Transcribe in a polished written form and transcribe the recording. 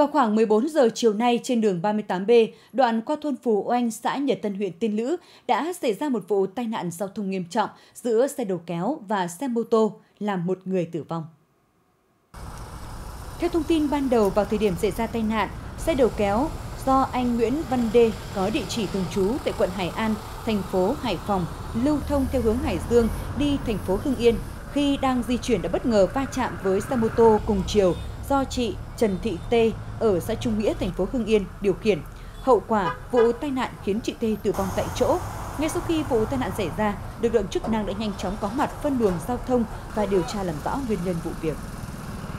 Vào khoảng 14 giờ chiều nay, trên đường 38B, đoạn qua thôn Phù Oanh, xã Nhật Tân, huyện Tiên Lữ, đã xảy ra một vụ tai nạn giao thông nghiêm trọng giữa xe đầu kéo và xe mô tô, làm một người tử vong. Theo thông tin ban đầu, vào thời điểm xảy ra tai nạn, xe đầu kéo do anh Nguyễn Văn Đê có địa chỉ thường trú tại quận Hải An, thành phố Hải Phòng, lưu thông theo hướng Hải Dương đi thành phố Hưng Yên, khi đang di chuyển đã bất ngờ va chạm với xe mô tô cùng chiều do chị Trần Thị Tê ở xã Trung Nghĩa, thành phố Hưng Yên điều khiển. Hậu quả, vụ tai nạn khiến chị Tê tử vong tại chỗ. Ngay sau khi vụ tai nạn xảy ra, lực lượng chức năng đã nhanh chóng có mặt phân luồng giao thông và điều tra làm rõ nguyên nhân vụ việc.